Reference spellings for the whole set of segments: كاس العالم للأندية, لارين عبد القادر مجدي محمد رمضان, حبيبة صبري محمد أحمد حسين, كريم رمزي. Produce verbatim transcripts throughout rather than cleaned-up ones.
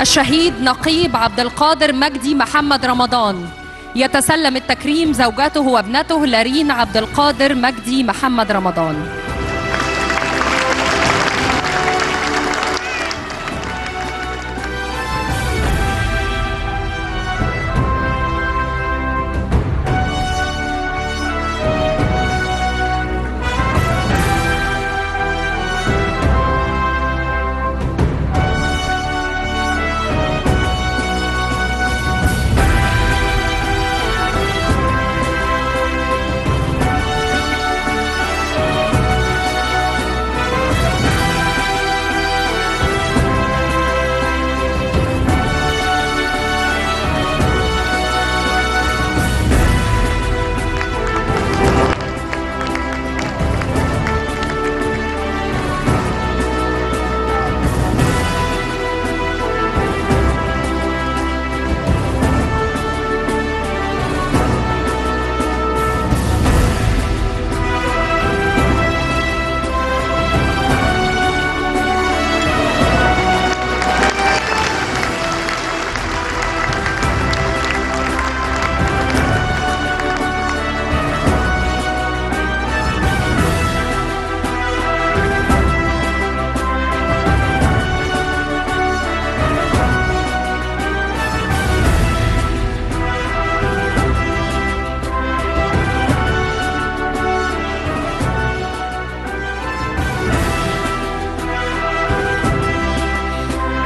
الشهيد نقيب عبد القادر مجدي محمد رمضان. يتسلم التكريم زوجته وابنته لارين عبد القادر مجدي محمد رمضان.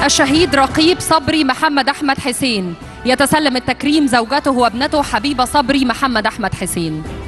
الشهيد رقيب صبري محمد أحمد حسين. يتسلم التكريم زوجته وابنته حبيبة صبري محمد أحمد حسين.